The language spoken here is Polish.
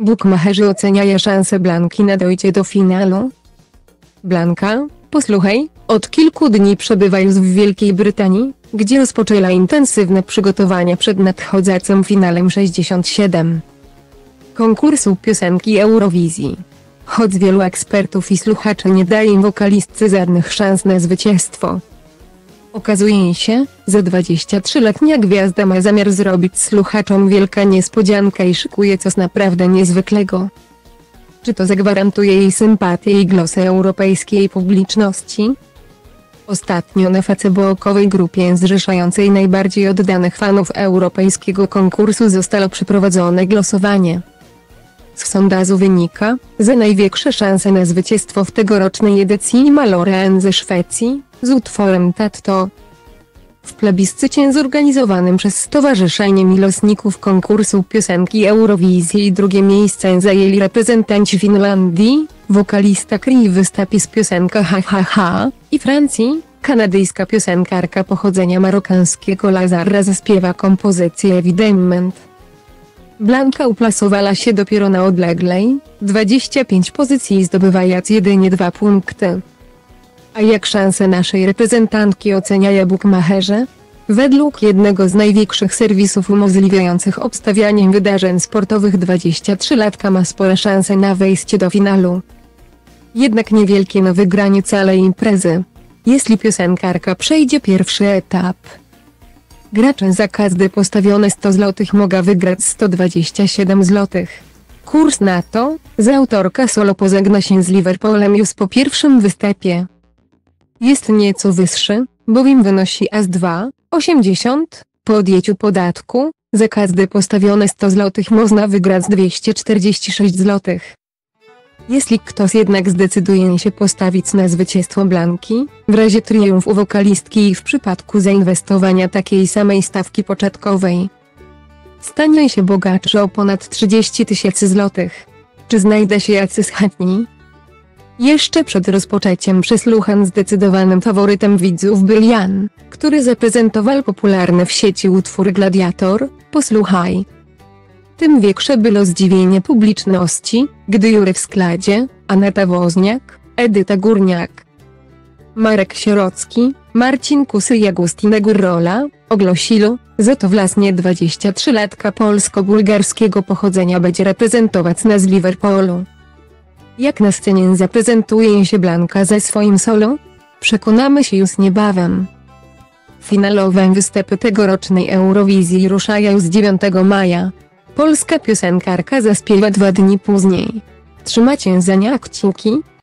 Bukmacherzy oceniają szanse Blanki na dojście do finalu. Blanka, posłuchaj, od kilku dni przebywa już w Wielkiej Brytanii, gdzie rozpoczęła intensywne przygotowania przed nadchodzącym finałem 67. Konkursu Piosenki Eurowizji. Choć wielu ekspertów i słuchaczy nie daje wokalistce żadnych szans na zwycięstwo. Okazuje się, że 23-letnia gwiazda ma zamiar zrobić słuchaczom wielką niespodziankę i szykuje coś naprawdę niezwykłego. Czy to zagwarantuje jej sympatię i głosy europejskiej publiczności? Ostatnio na facebookowej grupie zrzeszającej najbardziej oddanych fanów europejskiego konkursu zostało przeprowadzone głosowanie. Z sondażu wynika, że największe szanse na zwycięstwo w tegorocznej edycji ma Loreen ze Szwecji, z utworem TATTO. W plebiscycie zorganizowanym przez Stowarzyszenie Milosników Konkursu Piosenki Eurowizji drugie miejsce zajęli reprezentanci Finlandii, wokalista Kri wystąpi z piosenką Ha Ha Ha, i Francji, kanadyjska piosenkarka pochodzenia marokańskiego Lazara zaśpiewa kompozycję Evidemment. Blanka uplasowała się dopiero na odleglej, 25 pozycji zdobywając jedynie 2 punkty. A jak szanse naszej reprezentantki oceniają bukmacherzy? Według jednego z największych serwisów umożliwiających obstawianie wydarzeń sportowych 23-latka ma spore szanse na wejście do finalu. Jednak niewielkie na wygranie całej imprezy. Jeśli piosenkarka przejdzie pierwszy etap. Gracze za każdy postawione 100 zł mogą wygrać 127 zł. Kurs na to, że autorka solo pożegna się z Liverpoolem już po pierwszym występie. Jest nieco wyższy, bowiem wynosi aż 2,80 po odjęciu podatku, za każdy postawione 100 zł można wygrać 246 zł. Jeśli ktoś jednak zdecyduje się postawić na zwycięstwo Blanki, w razie triumfu wokalistki i w przypadku zainwestowania takiej samej stawki początkowej, stanie się bogatszy o ponad 30 000 zł. Czy znajdę się jacyś chętni? Jeszcze przed rozpoczęciem przesłuchań zdecydowanym faworytem widzów był Jan, który zaprezentował popularny w sieci utwór Gladiator, posłuchaj. Tym większe było zdziwienie publiczności, gdy jury w składzie Aneta Woźniak, Edyta Górniak, Marek Sierocki, Marcin Kusy i Agustina Gurrola ogłosili, że to właśnie 23-latka polsko-bułgarskiego pochodzenia będzie reprezentować nas w Liverpoolu. Jak na scenie zaprezentuje się Blanka ze swoim solo? Przekonamy się już niebawem. Finalowe występy tegorocznej Eurowizji ruszają już 9 maja. Polska piosenkarka zaśpiewa 2 dni później. Trzymajcie za nią kciuki.